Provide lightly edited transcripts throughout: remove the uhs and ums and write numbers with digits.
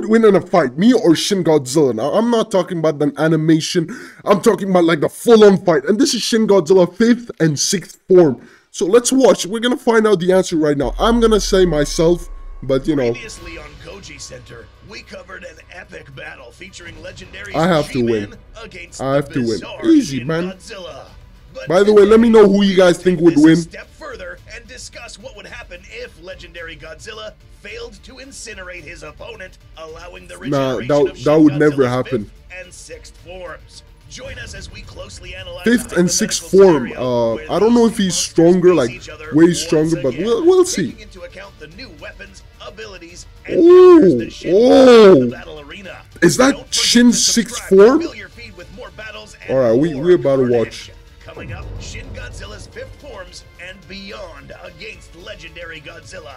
would win in a fight, me or Shin Godzilla? Now, I'm not talking about the animation. I'm talking about like the full-on fight. And this is Shin Godzilla 5th and 6th form. So let's watch. We're going to find out the answer right now. I'm going to say myself, but you know. Previously on Goji Center, we covered an epic battle featuring legendary I have to win. Easy, man. By the way, let me know who you guys think would win. Step further and discuss what would happen if Legendary Godzilla failed to incinerate his opponent, allowing the regeneration of Shin Godzilla's never happen. 5th and 6th forms. Join us as we closely analyze 5th and 6th form. I don't know if he's stronger, like way stronger, but we'll see. Into account the new weapons, abilities, and the battle arena. Is that Shin's 6th form? All right, we're about to watch. Coming up, Shin Godzilla's 5th forms and beyond against Legendary Godzilla.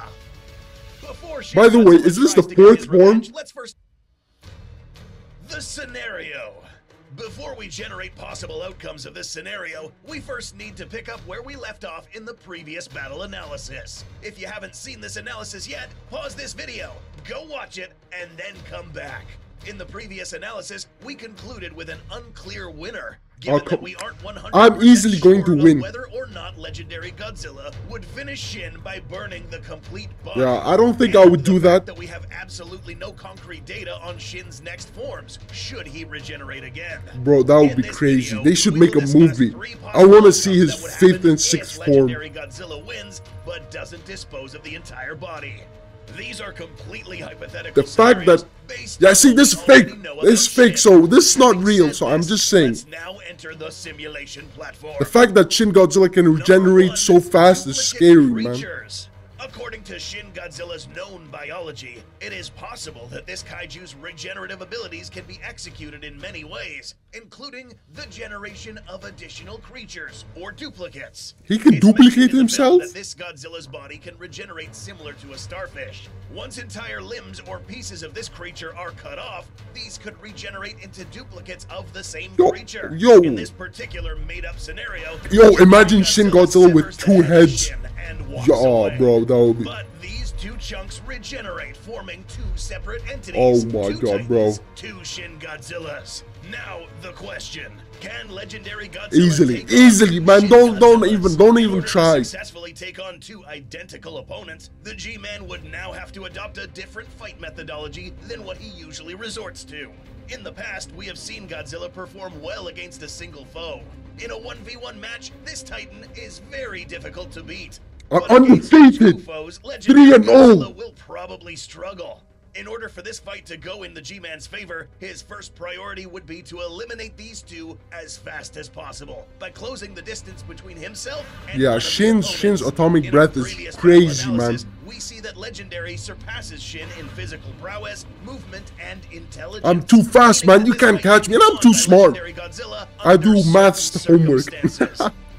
By the way, is this the 4th form? Let's first the scenario. Before we generate possible outcomes of this scenario, we first need to pick up where we left off in the previous battle analysis. If you haven't seen this analysis yet, pause this video, go watch it, and then come back. In the previous analysis, we concluded with an unclear winner. That we aren't 100% I'm easily going to win. Whether or not Legendary Godzilla would finish Shin by burning the complete body. Yeah, I don't think I would do that. We have absolutely no concrete data on Shin's next forms. Should he regenerate again? Bro, that would be crazy. Video, they should make a movie. I want to see his 5th and 6th form. Legendary Godzilla wins, but doesn't dispose of the entire body. These are completely hypothetical. The fact that see, this is fake. This is fake, so this is not real. So I'm just saying. Now enter the simulation platform. The fact that Shin Godzilla can regenerate so fast is scary, man. According to Shin Godzilla's known biology, it is possible that this kaiju's regenerative abilities can be executed in many ways, including the generation of additional creatures or duplicates. He can duplicate himself? That this Godzilla's body can regenerate similar to a starfish. Once entire limbs or pieces of this creature are cut off, these could regenerate into duplicates of the same creature. In this particular made-up scenario, imagine Shin Godzilla with 2 heads. Yeah, bro, that would be. But these 2 chunks regenerate, forming 2 separate entities. Oh my god, bro. 2 Shin Godzillas. Now the question: can Legendary Godzilla easily, man? Don't even try. Successfully take on 2 identical opponents. The G-Man would now have to adopt a different fight methodology than what he usually resorts to. In the past, we have seen Godzilla perform well against a single foe. In a 1v1 match, this Titan is very difficult to beat. Undefeated, 3-0. Will probably struggle. In order for this fight to go in the G-Man's favor, his first priority would be to eliminate these 2 as fast as possible by closing the distance between himself and Shin's atomic breath is crazy, man. We see that Legendary surpasses Shin in physical prowess, movement, and intelligence. I'm too fast, man. You can't catch me, and I'm too smart. I do maths homework.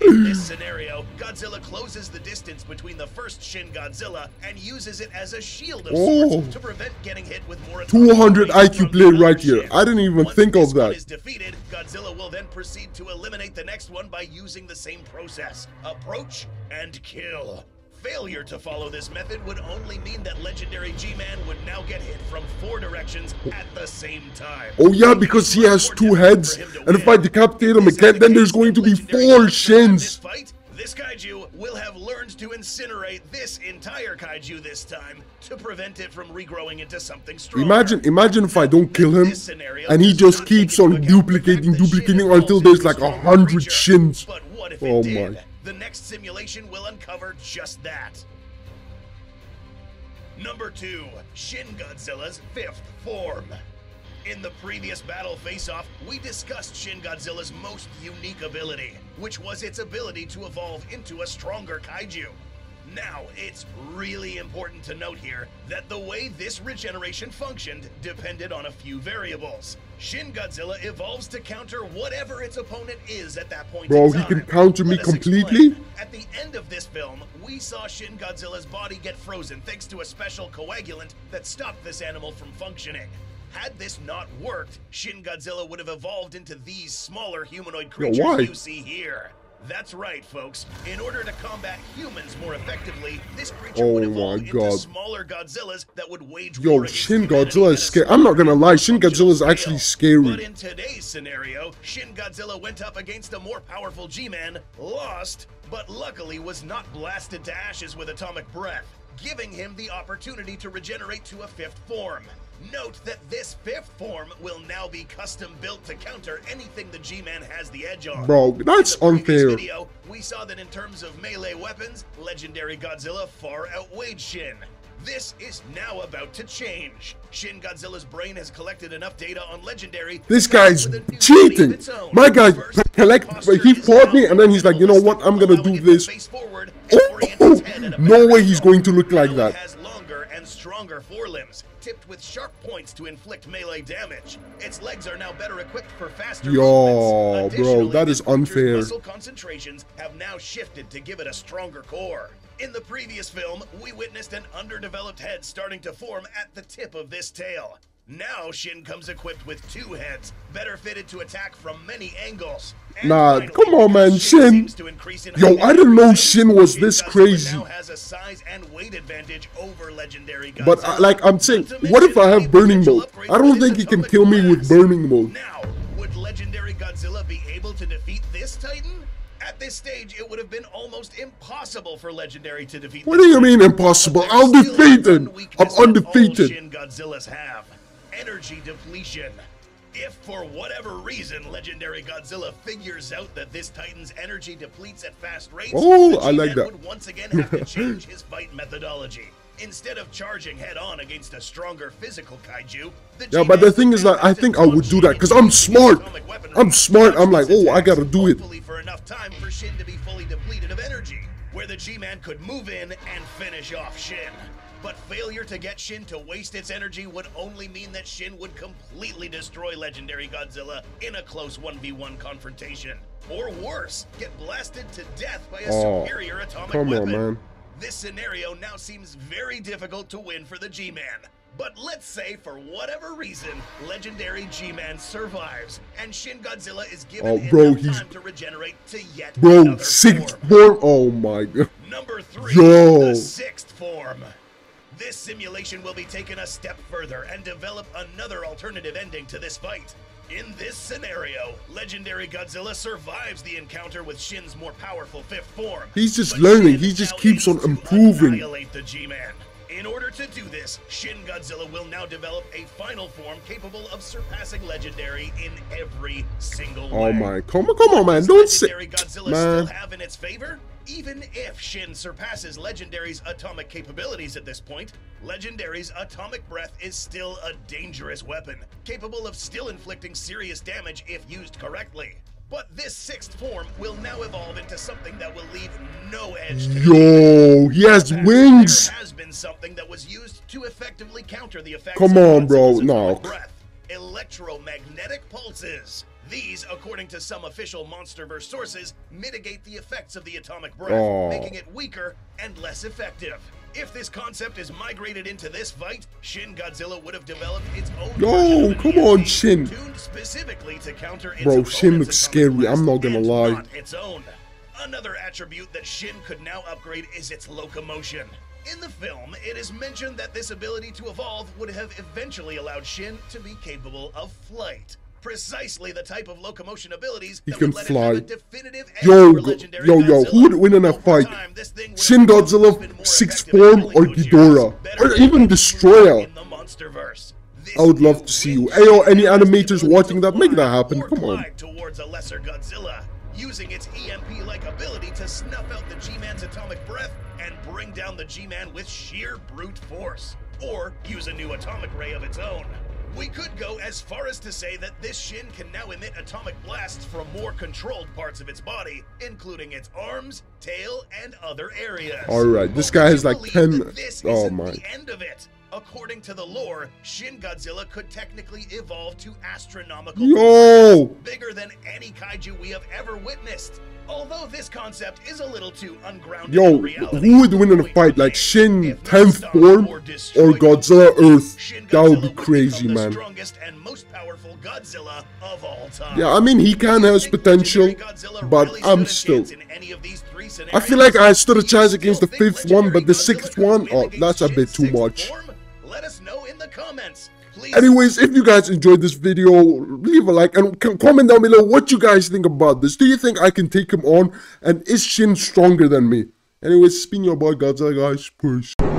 In this scenario, Godzilla closes the distance between the first Shin Godzilla and uses it as a shield of sorts to prevent getting hit with more. 200 IQ play right here. I didn't even think of that. Once this one is defeated, Godzilla will then proceed to eliminate the next one by using the same process: approach and kill. Failure to follow this method would only mean that Legendary G-Man would now get hit from 4 directions at the same time. Oh yeah, because he has 2 heads, and if I decapitate him again, then there's going to be 4 Shins. This kaiju will have learned to incinerate this entire kaiju this time to prevent it from regrowing into something stronger. Imagine if I don't kill him and he just keeps on duplicating until there's like 100 Shins. Oh my. The next simulation will uncover just that. Number 2, Shin Godzilla's 5th form. In the previous battle face-off, we discussed Shin Godzilla's most unique ability, which was its ability to evolve into a stronger kaiju. Now, it's really important to note here that the way this regeneration functioned depended on a few variables. Shin Godzilla evolves to counter whatever its opponent is at that point in time. Bro, he can counter me completely? At the end of this film, we saw Shin Godzilla's body get frozen thanks to a special coagulant that stopped this animal from functioning. Had this not worked, Shin Godzilla would have evolved into these smaller humanoid creatures you see here. That's right, folks. In order to combat humans more effectively, this creature would evolve into smaller Godzillas that would wage war against humanity. Yo, Shin Godzilla is scary. I'm not gonna lie, Shin Godzilla is actually scary. But in today's scenario, Shin Godzilla went up against a more powerful G-Man, lost, but luckily was not blasted to ashes with atomic breath, giving him the opportunity to regenerate to a fifth form. Note that this fifth form will now be custom built to counter anything the G-Man has the edge on. Bro, that's unfair. In the previous video, we saw that in terms of melee weapons, Legendary Godzilla far outweighed Shin. This is now about to change. Shin Godzilla's brain has collected enough data on Legendary. This guy's cheating. My guy he fought me and then he's like, you know what, I'm gonna do this. No way he's going to look like that. And stronger forelimbs, tipped with sharp points to inflict melee damage. Its legs are now better equipped for faster movements. Bro, that is unfair. Muscle concentrations have now shifted to give it a stronger core. In the previous film, we witnessed an underdeveloped head starting to form at the tip of this tail. Now Shin comes equipped with two heads, better fitted to attack from many angles. And come on, man, Shin. Yo, I didn't know Shin was this crazy. Now has a size and weight advantage over Legendary Godzilla. But I'm saying, what if I have burning mode? I don't think he can kill me with burning mode. Now, would Legendary Godzilla be able to defeat this Titan? At this stage, it would have been almost impossible for Legendary to defeat. What do you mean impossible? I'll defeat him. I'm undefeated. Shin Godzilla's have. Energy depletion. If for whatever reason Legendary Godzilla figures out that this Titan's energy depletes at fast rates, would once again have to change his fight methodology. Instead of charging head-on against a stronger physical kaiju, yeah, but the thing is that I think I would do that because I'm smart. I'm like, oh, I gotta do it. Hopefully for enough time for Shin to be fully depleted of energy, where the G-Man could move in and finish off Shin. But failure to get Shin to waste its energy would only mean that Shin would completely destroy Legendary Godzilla in a close 1v1 confrontation. Or worse, get blasted to death by a superior atomic weapon. Come on, man. This scenario now seems very difficult to win for the G-Man. But let's say, for whatever reason, Legendary G-Man survives, and Shin Godzilla is given time to regenerate to yet another sixth form. Oh my god. Number 3, the sixth form. This simulation will be taken a step further and develop another alternative ending to this fight. In this scenario, Legendary Godzilla survives the encounter with Shin's more powerful fifth form. He's just learning. He just keeps on improving. The G-Man. In order to do this, Shin Godzilla will now develop a final form capable of surpassing Legendary in every single way. Oh my, come on, man. Don't say Godzilla still have in its favor? Even if Shin surpasses Legendary's atomic capabilities at this point, Legendary's atomic breath is still a dangerous weapon, capable of still inflicting serious damage if used correctly. But this sixth form will now evolve into something that will leave no edge to Yo, he has wings! There has been something that was used to effectively counter the effects of electromagnetic pulses. These, according to some official Monsterverse sources, mitigate the effects of the atomic breath, making it weaker and less effective. If this concept is migrated into this fight, Shin Godzilla would have developed its own Shin. Tuned specifically to counter its Shin looks scary, I'm not gonna lie. Another attribute that Shin could now upgrade is its locomotion. In the film, it is mentioned that this ability to evolve would have eventually allowed Shin to be capable of flight. Precisely the type of locomotion abilities he can fly. Yo, who would win in a fight? Shin Godzilla, sixth form, or Ghidorah, or even Destroyer? I would love to see you. Ayo, any animators watching that? Make that happen. Come on. Towards a lesser Godzilla, using its EMP-like ability to snuff out the G-Man's atomic breath and bring down the G-Man with sheer brute force, or use a new atomic ray of its own. We could go as far as to say that this Shin can now emit atomic blasts from more controlled parts of its body, including its arms, tail, and other areas. Alright, this guy has like 10... Oh my... the end of it. According to the lore, Shin Godzilla could technically evolve to astronomical... bigger than any kaiju we have ever witnessed. Although this concept is a little too ungrounded. Yo, who would win in a fight, like Shin 10th form or Godzilla Earth? That would be crazy, man. The strongest and most powerful Godzilla of all time. Yeah, I mean, he can have potential, but I'm still. I feel like I stood a chance against the 5th one, but the 6th one, oh, that's a bit too much. Let us know in the comments. Anyways, if you guys enjoyed this video, leave a like and comment down below what you guys think about this. Do you think I can take him on? And is Shin stronger than me? Anyways, it's been your boy Godzilla, guys. Peace.